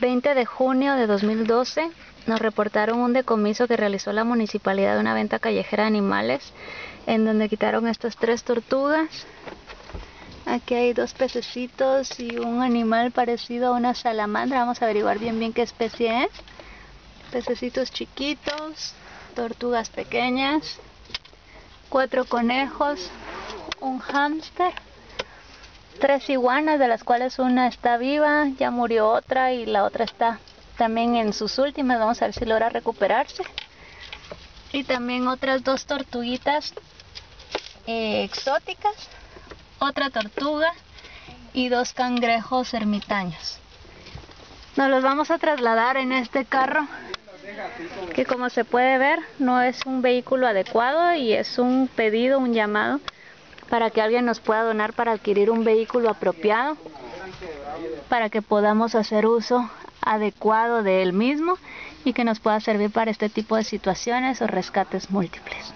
20 de junio de 2012 nos reportaron un decomiso que realizó la municipalidad de una venta callejera de animales, en donde quitaron estas 3 tortugas. Aquí hay 2 pececitos y un animal parecido a una salamandra. Vamos a averiguar bien qué especie es. Pececitos chiquitos, tortugas pequeñas, 4 conejos, un hámster, 3 iguanas, de las cuales una está viva, ya murió otra y la otra está también en sus últimas. Vamos a ver si logra recuperarse. Y también otras 2 tortuguitas exóticas, otra tortuga y 2 cangrejos ermitaños. Nos los vamos a trasladar en este carro, que como se puede ver no es un vehículo adecuado y es un pedido, un llamado para que alguien nos pueda donar para adquirir un vehículo apropiado, para que podamos hacer uso adecuado de él mismo y que nos pueda servir para este tipo de situaciones o rescates múltiples.